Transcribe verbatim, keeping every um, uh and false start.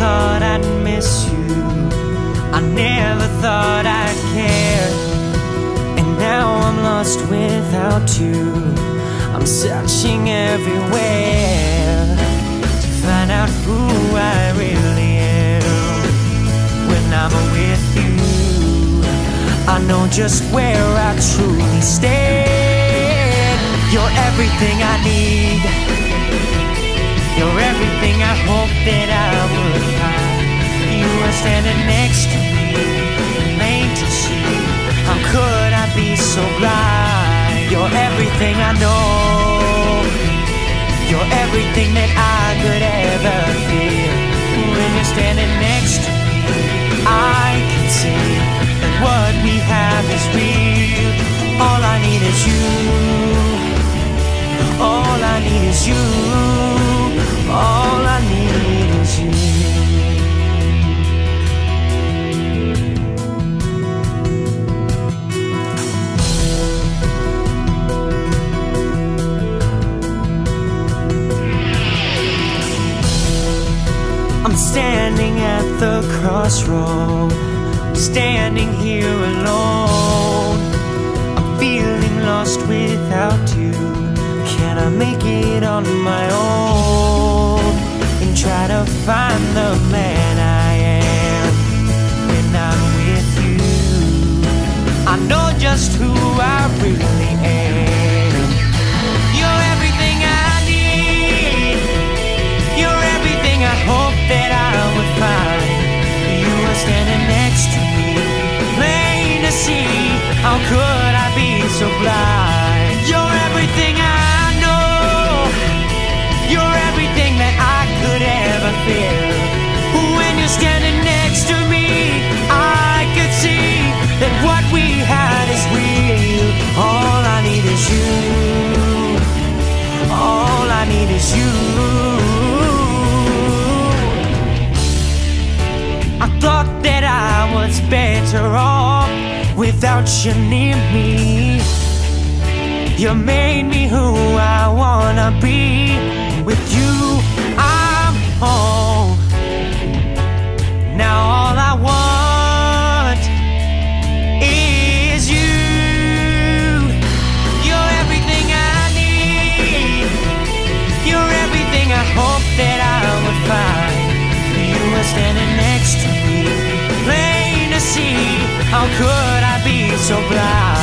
thought I'd miss you, I never thought I'd care. And now I'm lost without you, I'm searching everywhere to find out who I really am. When I'm with you, I know just where I truly stand. You're everything I need, you're everything I hope that I would find. You were standing next to me, plain to see. How could I be so blind? You're everything I know, you're everything that I could ever feel. When you're standing next to me, I can see that what we have is real. All I need is you, all I need is you, all I need is you. I'm standing at the crossroad, standing here alone. I'm feeling lost without you. Can I make it on my own? Try to find the man I am. When I'm with you, I know just who I really am. You're everything I need, you're everything I hope that I would find. You were standing next to me, plain to see. How could I be so blind? You're everything I feel. When you're standing next to me, I could see that what we had is real. All I need is you, all I need is you. I thought that I was better off without you near me. You made me who I wanna be. With you, oh, now all I want is you. You're everything I need, you're everything I hope that I would find. You were standing next to me, plain to see. How could I be so blind?